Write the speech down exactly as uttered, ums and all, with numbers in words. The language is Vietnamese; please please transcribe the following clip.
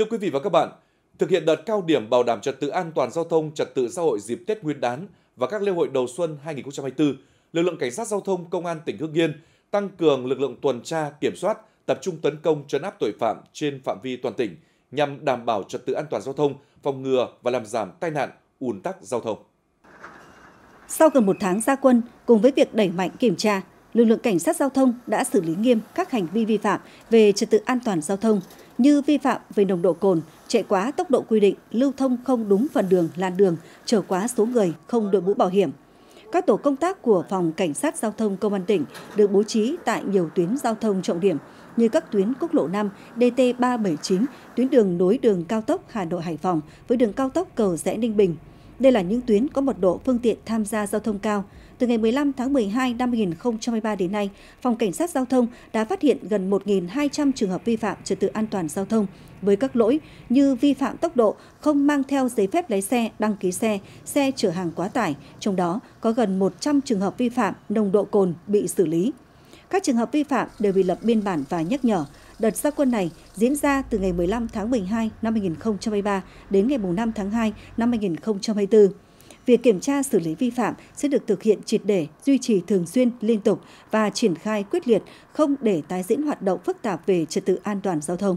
Thưa quý vị và các bạn, thực hiện đợt cao điểm bảo đảm trật tự an toàn giao thông, trật tự xã hội dịp Tết Nguyên đán và các lễ hội đầu xuân hai nghìn không trăm hai mươi tư, lực lượng cảnh sát giao thông công an tỉnh Hưng Yên tăng cường lực lượng tuần tra, kiểm soát, tập trung tấn công trấn áp tội phạm trên phạm vi toàn tỉnh nhằm đảm bảo trật tự an toàn giao thông, phòng ngừa và làm giảm tai nạn, ùn tắc giao thông. Sau gần một tháng ra quân, cùng với việc đẩy mạnh kiểm tra, lực lượng cảnh sát giao thông đã xử lý nghiêm các hành vi vi phạm về trật tự an toàn giao thông như vi phạm về nồng độ cồn, chạy quá tốc độ quy định, lưu thông không đúng phần đường, làn đường, chở quá số người, không đội mũ bảo hiểm. Các tổ công tác của Phòng Cảnh sát Giao thông Công an tỉnh được bố trí tại nhiều tuyến giao thông trọng điểm như các tuyến quốc lộ năm, D T ba bảy chín, tuyến đường nối đường cao tốc Hà Nội-Hải Phòng với đường cao tốc Cầu Giẽ Ninh Bình. Đây là những tuyến có mật độ phương tiện tham gia giao thông cao. Từ ngày mười lăm tháng mười hai năm hai nghìn không trăm hai mươi ba đến nay, Phòng Cảnh sát Giao thông đã phát hiện gần một nghìn hai trăm trường hợp vi phạm trật tự an toàn giao thông với các lỗi như vi phạm tốc độ, không mang theo giấy phép lái xe, đăng ký xe, xe chở hàng quá tải, trong đó có gần một trăm trường hợp vi phạm nồng độ cồn bị xử lý. Các trường hợp vi phạm đều bị lập biên bản và nhắc nhở. Đợt gia quân này diễn ra từ ngày mười lăm tháng mười hai năm hai nghìn không trăm hai mươi ba đến ngày năm tháng hai năm hai nghìn không trăm hai mươi tư. Việc kiểm tra xử lý vi phạm sẽ được thực hiện triệt để, duy trì thường xuyên, liên tục và triển khai quyết liệt, không để tái diễn hoạt động phức tạp về trật tự an toàn giao thông.